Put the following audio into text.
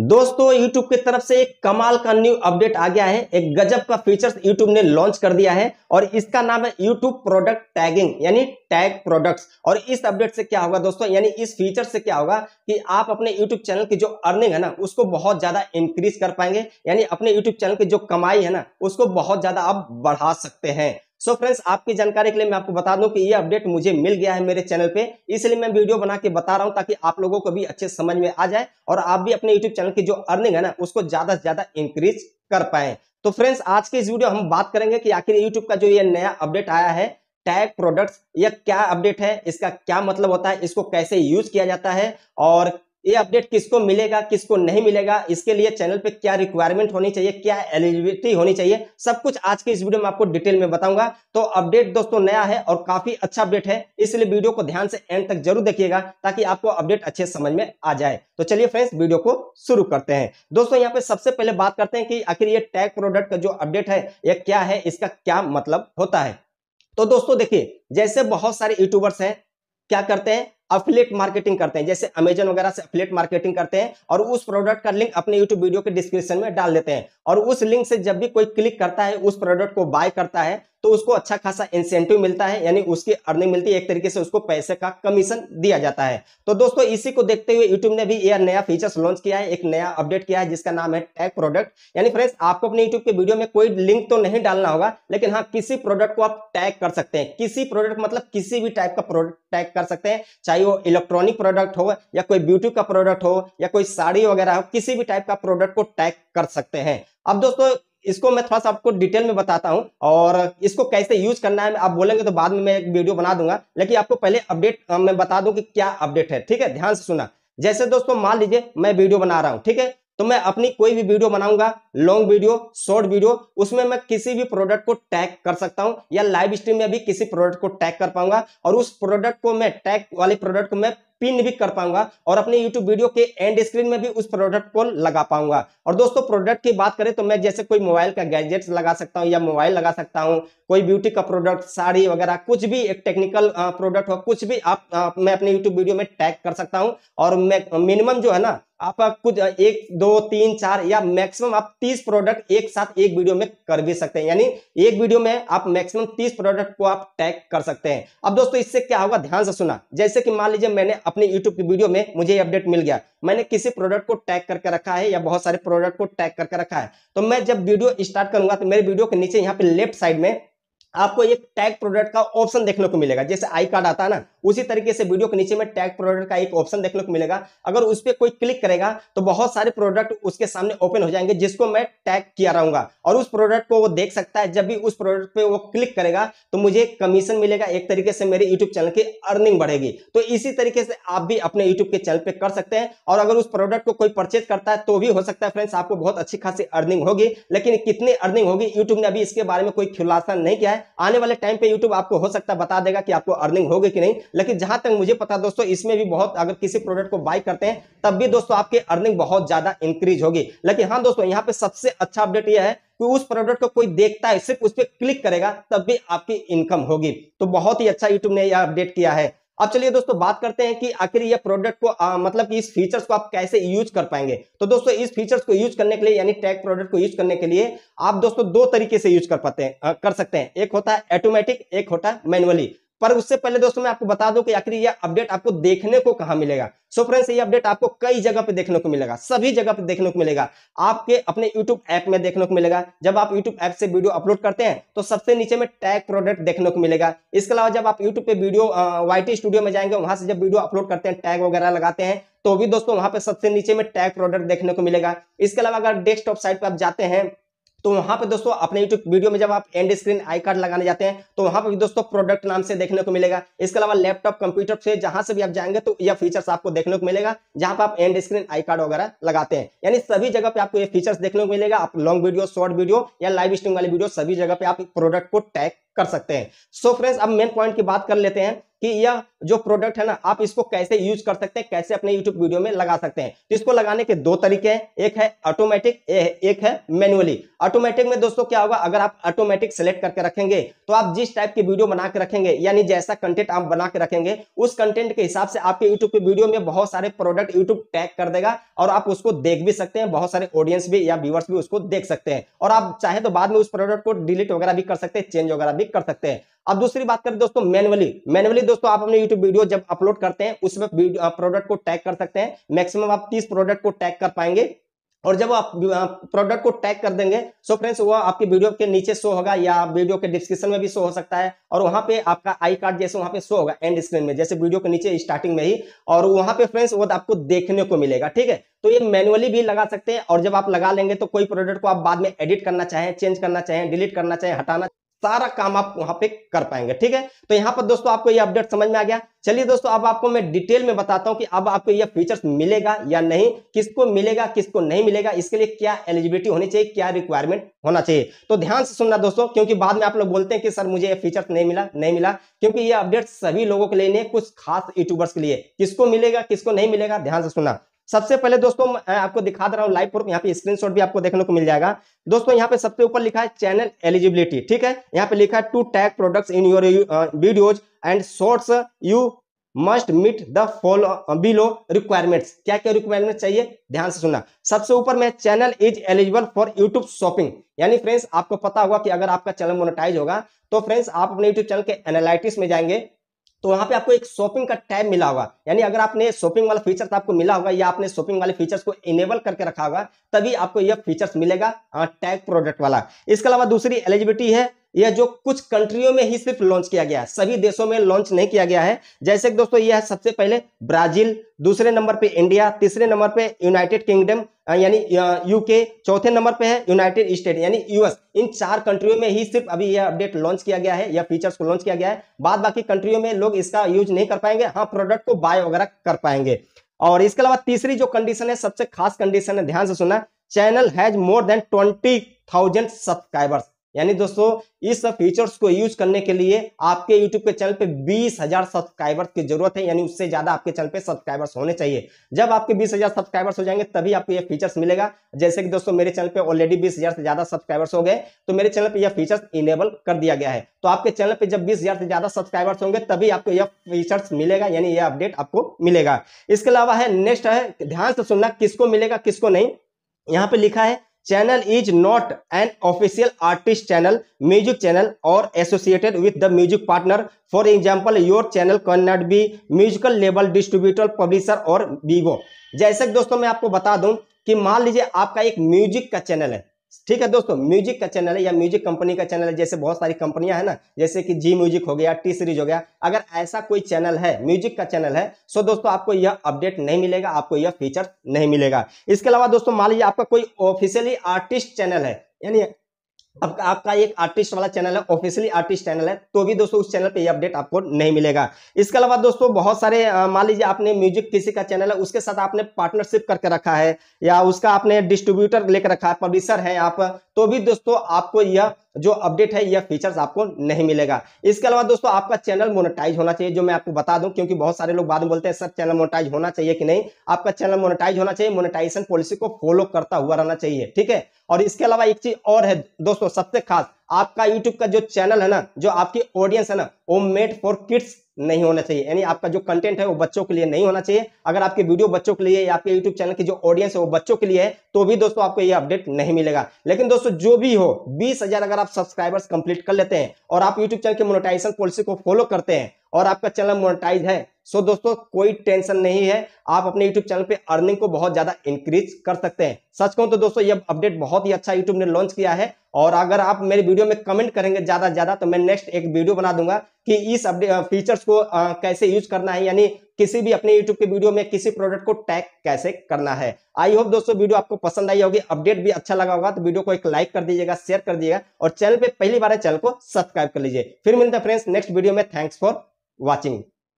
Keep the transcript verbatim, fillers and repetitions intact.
दोस्तों YouTube की तरफ से एक कमाल का न्यू अपडेट आ गया है, एक गजब का फीचर्स YouTube ने लॉन्च कर दिया है और इसका नाम है YouTube प्रोडक्ट टैगिंग यानी टैग प्रोडक्ट्स। और इस अपडेट से क्या होगा दोस्तों, यानी इस फीचर से क्या होगा कि आप अपने YouTube चैनल की जो अर्निंग है ना उसको बहुत ज्यादा इंक्रीज कर पाएंगे, यानी अपने YouTube चैनल की जो कमाई है ना उसको बहुत ज्यादा आप बढ़ा सकते हैं। सो so फ्रेंड्स, आपकी जानकारी के लिए मैं आपको बता दूं कि ये अपडेट मुझे मिल गया है मेरे चैनल पे, इसलिए मैं वीडियो बना के बता रहा हूं ताकि आप लोगों को भी अच्छे समझ में आ जाए और आप भी अपने YouTube चैनल की जो अर्निंग है ना उसको ज्यादा से ज्यादा इंक्रीज कर पाए। तो फ्रेंड्स, आज के इस वीडियो हम बात करेंगे कि आखिर YouTube का जो ये नया अपडेट आया है टैग प्रोडक्ट्स, यह क्या अपडेट है, इसका क्या मतलब होता है, इसको कैसे यूज किया जाता है और ये अपडेट किसको मिलेगा किसको नहीं मिलेगा, इसके लिए चैनल पे क्या रिक्वायरमेंट होनी चाहिए, क्या एलिजिबिलिटी होनी चाहिए, सब कुछ आज के इस वीडियो में आपको डिटेल में बताऊंगा। तो अपडेट दोस्तों नया है और काफी अच्छा अपडेट है, इसलिए वीडियो को ध्यान से एंड तक जरूर देखिएगा ताकि आपको अपडेट अच्छे समझ में आ जाए। तो चलिए फ्रेंड्स, वीडियो को शुरू करते हैं। दोस्तों यहाँ पे सबसे पहले बात करते हैं कि आखिर ये टैग प्रोडक्ट का जो अपडेट है यह क्या है, इसका क्या मतलब होता है। तो दोस्तों देखिए, जैसे बहुत सारे यूट्यूबर्स हैं क्या करते हैं, अफिलिएट मार्केटिंग करते हैं, जैसे अमेजन वगैरह से अफिलिएट मार्केटिंग करते हैं और उस प्रोडक्ट का लिंक अपने यूट्यूब वीडियो के डिस्क्रिप्शन में डाल देते हैं और उस लिंक से जब भी कोई क्लिक करता है, उस प्रोडक्ट को बाय करता है तो उसको अच्छा खासा इंसेंटिव मिलता है, यानी उसकी अर्निंग मिलती है, एक तरीके से उसको पैसे का कमीशन दिया जाता है। तो दोस्तों इसी को देखते हुए यूट्यूब ने भी यह नया फीचर्स लॉन्च किया है, एक नया अपडेट किया है जिसका नाम है टैग प्रोडक्ट। यानी फ्रेंड्स, आपको अपने यूट्यूब के वीडियो में कोई लिंक तो नहीं डालना होगा, लेकिन हाँ किसी प्रोडक्ट को आप टैग कर सकते हैं। किसी प्रोडक्ट मतलब किसी भी टाइप का प्रोडक्ट टैग कर सकते हैं, चाहे वो इलेक्ट्रॉनिक प्रोडक्ट हो या कोई ब्यूटी का प्रोडक्ट हो या कोई साड़ी वगैरह हो, किसी भी टाइप का प्रोडक्ट को टैग कर सकते हैं। अब दोस्तों इसको मैं थोड़ा सा आपको डिटेल में बताता हूं और इसको कैसे यूज करना है आप बोलेंगे तो बाद में मैं एक वीडियो बना दूंगा, लेकिन आपको पहले अपडेट मैं बता दूं कि क्या अपडेट है। ठीक है, ध्यान से सुना। जैसे दोस्तों मान लीजिए मैं वीडियो बना रहा हूं, ठीक है, तो मैं अपनी कोई भी वीडियो बनाऊंगा, लॉन्ग वीडियो शॉर्ट वीडियो, उसमें मैं किसी भी प्रोडक्ट को टैग कर सकता हूं या लाइव स्ट्रीम में भी किसी प्रोडक्ट को टैग कर पाऊंगा और उस प्रोडक्ट को मैं टैग वाले प्रोडक्ट को मैं पिन भी कर पाऊंगा और अपने YouTube वीडियो के एंड स्क्रीन में भी उस प्रोडक्ट को लगा पाऊंगा। और दोस्तों प्रोडक्ट की बात करें तो मैं जैसे कोई मोबाइल का गैजेट्स लगा सकता हूं या मोबाइल लगा सकता हूं, कोई ब्यूटी का प्रोडक्ट, साड़ी वगैरह, कुछ भी एक टेक्निकल प्रोडक्ट हो, कुछ भी आप आ, मैं अपने यूट्यूब वीडियो में टैग कर सकता हूँ। और मैं मिनिमम जो है ना आप कुछ एक दो तीन चार या मैक्सिमम आप तीस प्रोडक्ट एक साथ एक वीडियो में कर भी सकते हैं, यानी एक वीडियो में आप मैक्सिमम तीस प्रोडक्ट को आप टैग कर सकते हैं। अब दोस्तों इससे क्या होगा, ध्यान से सुना। जैसे कि मान लीजिए मैंने अपने YouTube की वीडियो में मुझे अपडेट मिल गया, मैंने किसी प्रोडक्ट को टैग करके रखा है या बहुत सारे प्रोडक्ट को टैग करके रखा है, तो मैं जब वीडियो स्टार्ट करूंगा तो मेरे वीडियो के नीचे यहाँ पे लेफ्ट साइड में आपको एक टैग प्रोडक्ट का ऑप्शन देखने को मिलेगा। जैसे आई कार्ड आता है ना, उसी तरीके से वीडियो के नीचे में टैग प्रोडक्ट का एक ऑप्शन देखने को मिलेगा। अगर उस पर कोई क्लिक करेगा तो बहुत सारे प्रोडक्ट उसके सामने ओपन हो जाएंगे जिसको मैं टैग किया रहूंगा और उस प्रोडक्ट को वो देख सकता है। जब भी उस प्रोडक्ट पे वो क्लिक करेगा तो मुझे कमीशन मिलेगा, एक तरीके से मेरे यूट्यूब चैनल की अर्निंग बढ़ेगी। तो इसी तरीके से आप भी अपने यूट्यूब के चैनल पर कर सकते हैं और अगर उस प्रोडक्ट को कोई परचेज करता है तो भी हो सकता है फ्रेंड्स आपको बहुत अच्छी खासी अर्निंग होगी, लेकिन कितनी अर्निंग होगी यूट्यूब ने अभी इसके बारे में कोई खुलासा नहीं किया है। आने वाले टाइम पे YouTube आपको हो सकता है बता देगा कि आपको अर्निंग होगी कि नहीं, लेकिन जहां तक मुझे पता दोस्तों इसमें भी बहुत अगर किसी प्रोडक्ट को बाय करते हैं तब भी दोस्तों आपकी अर्निंग बहुत ज्यादा इंक्रीज होगी। लेकिन हाँ दोस्तों यहाँ पे सबसे अच्छा अपडेट यह है कि उस प्रोडक्ट को कोई देखता है, सिर्फ उस पर क्लिक करेगा तब भी आपकी इनकम होगी। तो बहुत ही अच्छा यूट्यूब ने यह अपडेट किया है। अब चलिए दोस्तों बात करते हैं कि आखिर ये प्रोडक्ट को आ, मतलब कि इस फीचर्स को आप कैसे यूज कर पाएंगे। तो दोस्तों इस फीचर्स को यूज करने के लिए यानी टैग प्रोडक्ट को यूज करने के लिए आप दोस्तों दो तरीके से यूज कर पाते हैं कर सकते हैं, एक होता है ऑटोमेटिक, एक होता है मैनुअली। पर उससे पहले दोस्तों मैं आपको बता दूं कि आखिर ये अपडेट आपको देखने को कहां मिलेगा। सो फ्रेंड्स ये अपडेट आपको कई जगह पे देखने को मिलेगा, सभी जगह पे देखने को मिलेगा। आपके अपने YouTube ऐप में देखने को मिलेगा, जब आप YouTube ऐप से वीडियो अपलोड करते हैं तो सबसे नीचे में टैग प्रोडक्ट देखने को मिलेगा। इसके अलावा जब आप YouTube पे वीडियो वाईटी स्टूडियो में जाएंगे, वहां से जब वीडियो अपलोड करते हैं टैग वगैरह लगाते हैं तो भी दोस्तों वहां पे सबसे नीचे में टैग प्रोडक्ट देखने को मिलेगा। इसके अलावा अगर डेस्कटॉप साइट पर आप जाते हैं तो वहां पे दोस्तों अपने यूट्यूब वीडियो में जब आप एंड स्क्रीन आई कार्ड लगाने जाते हैं तो वहां पे भी दोस्तों प्रोडक्ट नाम से देखने को मिलेगा। इसके अलावा लैपटॉप कंप्यूटर से जहां से भी आप जाएंगे तो यह फीचर्स आपको देखने को मिलेगा, जहां पे आप एंड स्क्रीन आई कार्ड वगैरह लगाते हैं। यानी सभी जगह पे आपको ये फीचर्स देखने को मिलेगा। आप लॉन्ग वीडियो, शॉर्ट वीडियो या लाइव स्ट्रीम वाली वीडियो सभी जगह पे आप प्रोडक्ट को टैग कर सकते हैं। सो फ्रेंड्स, अब मेन पॉइंट की बात कर लेते हैं कि यह जो प्रोडक्ट है ना, आप इसको कैसे यूज कर सकते हैं, कैसे अपने यूट्यूब वीडियो में लगा सकते हैं। तो इसको लगाने के दो तरीके हैं, एक है ऑटोमेटिक, एक है मैनुअली। ऑटोमेटिक में दोस्तों क्या होगा, अगर आप ऑटोमेटिक सेलेक्ट करके रखेंगे तो आप जिस टाइप की वीडियो बना के रखेंगे, यानी जैसा कंटेंट आप बना के रखेंगे, उस कंटेंट के हिसाब से आपके यूट्यूब के वीडियो में बहुत सारे प्रोडक्ट यूट्यूब टैग कर देगा और आप उसको देख भी सकते हैं, बहुत सारे ऑडियंस भी या व्यूअर्स भी उसको देख सकते हैं और आप चाहे तो बाद में उस प्रोडक्ट को डिलीट वगैरह भी कर सकते हैं, चेंज वगैरह भी कर सकते हैं। अब दूसरी बात करें दोस्तों मैनुअली, मैनुअली दोस्तों आप अपने YouTube वीडियो जब अपलोड करते हैं उसमें प्रोडक्ट को टैग कर सकते हैं। मैक्सिमम आप तीस प्रोडक्ट को टैग कर पाएंगे और जब आप प्रोडक्ट को टैग कर देंगे सो फ्रेंड्स वो आपकी वीडियो के नीचे शो होगा या वीडियो के डिस्क्रिप्शन में भी शो हो सकता है और वहां पे आपका आई कार्ड जैसे वहां पे शो होगा एंड स्क्रीन में, जैसे वीडियो के नीचे स्टार्टिंग में ही, और वहां पे फ्रेंड्स वो आपको देखने को मिलेगा। ठीक है, तो ये मैनुअली भी लगा सकते हैं और जब आप लगा लेंगे तो कोई प्रोडक्ट को आप बाद में एडिट करना चाहें, चेंज करना चाहें, डिलीट करना चाहें, हटाना, सारा काम आप वहां पे कर पाएंगे। ठीक है, तो यहाँ पर दोस्तों आपको ये अपडेट समझ में आ गया। चलिए दोस्तों, अब आपको मैं डिटेल में बताता हूँ कि अब आपको यह फीचर्स मिलेगा या नहीं, किसको मिलेगा किसको नहीं मिलेगा, इसके लिए क्या एलिजिबिलिटी होनी चाहिए, क्या रिक्वायरमेंट होना चाहिए। तो ध्यान से सुनना दोस्तों, क्योंकि बाद में आप लोग बोलते हैं कि सर मुझे ये फीचर्स नहीं मिला नहीं मिला क्योंकि ये अपडेट सभी लोगों के लिए नहीं, कुछ खास यूट्यूबर्स के लिए। किसको मिलेगा किसको नहीं मिलेगा ध्यान से सुनना। सबसे पहले दोस्तों मैं आपको दिखा दे रहा हूँ लाइव प्रूफ, यहाँ पे स्क्रीनशॉट भी आपको देखने को मिल जाएगा। दोस्तों यहाँ पे सबसे ऊपर लिखा है चैनल एलिजिबिलिटी। ठीक है, यहाँ पे लिखा है to tag products in your videos and shorts you must meet the follow below requirements. क्या क्या रिक्वायरमेंट चाहिए ध्यान से सुनना। सबसे ऊपर में channel is eligible for YouTube shopping, यानी फ्रेंड्स आपको पता होगा कि अगर आपका चैनल मोनेटाइज होगा तो फ्रेंड्स आप अपने यूट्यूब चैनल के एनालिटिक्स में जाएंगे तो वहां पे आपको एक शॉपिंग का टैब मिला होगा, यानी अगर आपने शॉपिंग वाला फीचर्स आपको मिला होगा या आपने शॉपिंग वाले फीचर्स को इनेबल करके रखा होगा तभी आपको यह फीचर्स मिलेगा, टैग प्रोडक्ट वाला। इसके अलावा दूसरी एलिजिबिलिटी है, यह जो कुछ कंट्रियों में ही सिर्फ लॉन्च किया गया है, सभी देशों में लॉन्च नहीं किया गया है। जैसे दोस्तों यह है सबसे पहले ब्राजील, दूसरे नंबर पे इंडिया, तीसरे नंबर पे यूनाइटेड किंगडम यानी यूके, चौथे नंबर पे है यूनाइटेड स्टेट यानी यूएस। इन चार कंट्रियों में ही सिर्फ अभी यह अपडेट लॉन्च किया गया है, यह फीचर्स को लॉन्च किया गया है, बाद बाकी कंट्रियों में लोग इसका यूज नहीं कर पाएंगे। हाँ, प्रोडक्ट को बाय वगैरह कर पाएंगे। और इसके अलावा तीसरी जो कंडीशन है, सबसे खास कंडीशन है, ध्यान से सुनना, channel has more than twenty thousand subscribers, यानी दोस्तों इस फीचर्स को यूज करने के लिए आपके YouTube के चैनल पे बीस हज़ार सब्सक्राइबर्स की जरूरत है, यानी उससे ज्यादा आपके चैनल पे सब्सक्राइबर्स होने चाहिए। जब आपके बीस हज़ार सब्सक्राइबर्स हो जाएंगे तभी आपको ये फीचर्स मिलेगा। जैसे कि दोस्तों मेरे चैनल पे ऑलरेडी बीस हज़ार से ज्यादा सब्सक्राइबर्स हो गए तो मेरे चैनल पे यह फीचर्स इनेबल कर दिया गया है। तो आपके चैनल पे जब बीस हज़ार से ज्यादा सब्सक्राइबर्स होंगे तभी आपको यह फीचर्स मिलेगा, यानी यह अपडेट आपको मिलेगा। इसके अलावा है, नेक्स्ट है, ध्यान से सुनना, किसको मिलेगा किसको नहीं। यहाँ पे लिखा है channel is not an official artist channel, music channel और associated with the music partner. For example your channel can not be musical label, distributor, publisher और वीवो। जैसे कि दोस्तों मैं आपको बता दूं कि मान लीजिए आपका एक म्यूजिक का चैनल है, ठीक है दोस्तों, म्यूजिक का चैनल है या म्यूजिक कंपनी का चैनल है, जैसे बहुत सारी कंपनियां है ना, जैसे कि जी म्यूजिक हो गया, टी सीरीज हो गया। अगर ऐसा कोई चैनल है, म्यूजिक का चैनल है, सो दोस्तों आपको यह अपडेट नहीं मिलेगा, आपको यह फीचर नहीं मिलेगा। इसके अलावा दोस्तों मान लीजिए आपका कोई ऑफिशियली आर्टिस्ट चैनल है, यानी आपका आपका एक आर्टिस्ट वाला चैनल है, ऑफिशियली आर्टिस्ट चैनल है, तो भी दोस्तों उस चैनल पे ये अपडेट आपको नहीं मिलेगा। इसके अलावा दोस्तों बहुत सारे मान लीजिए आपने म्यूजिक किसी का चैनल है उसके साथ आपने पार्टनरशिप करके रखा है या उसका आपने डिस्ट्रीब्यूटर लेकर रखा है, पब्लिशर है आप, तो भी दोस्तों आपको यह जो अपडेट है यह फीचर्स आपको नहीं मिलेगा। इसके अलावा दोस्तों आपका चैनल मोनेटाइज होना चाहिए, जो मैं आपको बता दूं, क्योंकि बहुत सारे लोग बाद में बोलते हैं सर चैनल मोनेटाइज होना चाहिए कि नहीं। आपका चैनल मोनेटाइज होना चाहिए, मोनेटाइजेशन पॉलिसी को फॉलो करता हुआ रहना चाहिए, ठीक है। और इसके अलावा एक चीज और है दोस्तों सबसे खास, आपका यूट्यूब का जो चैनल है ना, जो आपकी ऑडियंस है ना, वो मेड फॉर किड्स नहीं होना चाहिए, यानी आपका जो कंटेंट है वो बच्चों के लिए नहीं होना चाहिए। अगर आपके वीडियो बच्चों के लिए या आपके यूट्यूब चैनल की जो ऑडियंस है वो बच्चों के लिए है तो भी दोस्तों आपको ये अपडेट नहीं मिलेगा। लेकिन दोस्तों जो भी हो, बीस हज़ार अगर आप सब्सक्राइबर्स कंप्लीट कर लेते हैं और आप यूट्यूब चैनल के मोनेटाइजेशन पॉलिसी को फॉलो करते हैं और आपका चैनल मोनेटाइज है, सो दोस्तों कोई टेंशन नहीं है, आप अपने यूट्यूब चैनल पे अर्निंग को बहुत ज्यादा इंक्रीज कर सकते हैं। सच कहूं तो दोस्तों ये अपडेट बहुत ही अच्छा यूट्यूब ने लॉन्च किया है और अगर आप मेरे वीडियो में कमेंट करेंगे ज्यादा से ज्यादा तो मैं नेक्स्ट एक वीडियो बना दूंगा कि इस अपडेट फीचर्स को आ, कैसे यूज करना है, यानी किसी भी अपने यूट्यूब के वीडियो में किसी प्रोडक्ट को टैग कैसे करना है। आई होप दोस्तों वीडियो आपको पसंद आई होगी, अपडेट भी अच्छा लगा होगा, तो वीडियो को एक लाइक कर दीजिएगा, शेयर कर दीजिएगा और चैनल पे पहली बार है चैनल को सब्सक्राइब कर लीजिए। फिर मिलते हैं फ्रेंड्स नेक्स्ट वीडियो में। Thanks for watching.